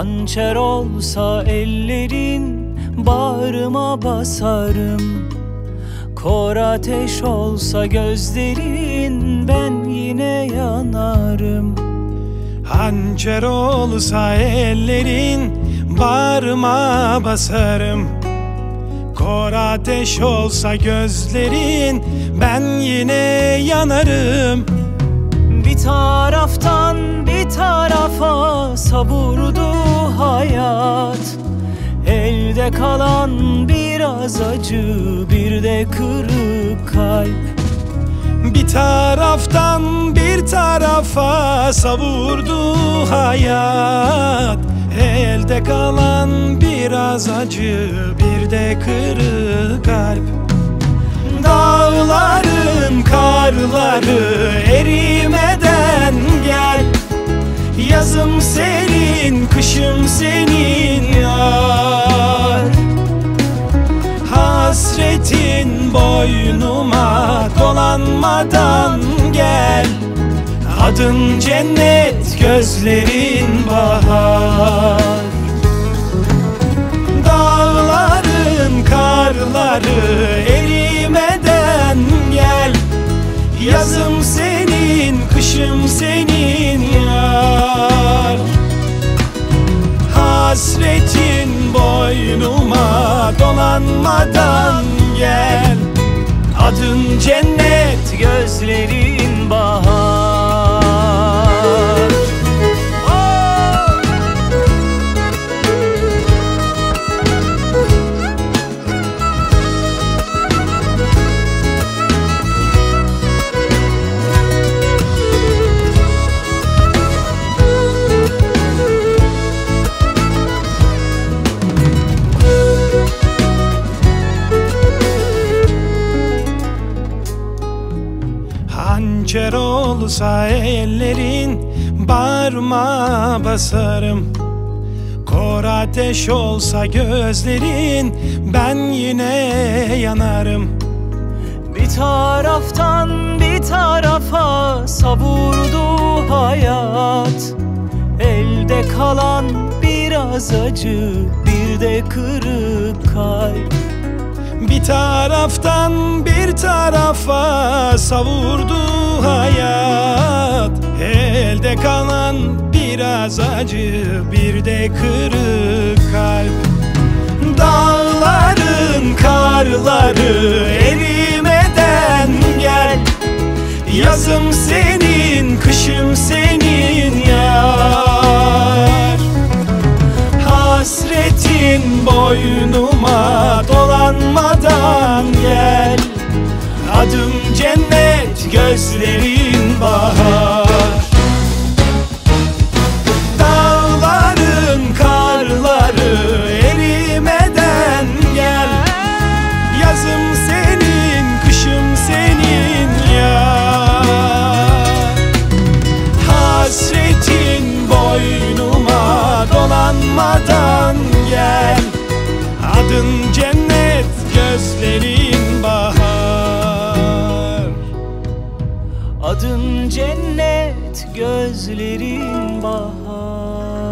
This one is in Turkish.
Hançer olsa ellerin, bağrıma basarım. Kor ateş olsa gözlerin, ben yine yanarım. Hançer olsa ellerin, bağrıma basarım. Kor ateş olsa gözlerin, ben yine yanarım. Bir taraftan bir tarafa savurdu hayat. Elde kalan biraz acı, bir de kırık kalp. Bir taraftan bir tarafa savurdu hayat. Elde kalan biraz acı, bir de kırık kalp. Dağların karları erimeden gel. Yazım senin, kışım senin yar. Hasretin boynuma dolanmadan gel. Adın cennet, gözlerin bahar. Dağların karları erimeden gel. Yazım senin, kışım senin yar. Hasretin boynuma dolanmadan gel. Adın cennet, gözlerin bahar. Hançer olsa ellerin, bağrıma basarım. Kor ateş olsa gözlerin, ben yine yanarım. Bir taraftan bir tarafa savurdu hayat. Elde kalan biraz acı, bir de kırık kalp. Bir taraftan bir tarafa savurdu hayat. Elde kalan biraz acı, bir de kırık kalp. Dağların karları erimeden gel. Yazım senin, kışım senin yar. Hasretin boynuma dolanmadan gel. Adım cennet, gözlerin bahar. Dağların karları erimeden gel. Yazım senin, kışım senin yar. Hasretin boynuma dolanmadan gel. Adın cennet, gözlerin bahar. Adın cennet, gözlerin bahar.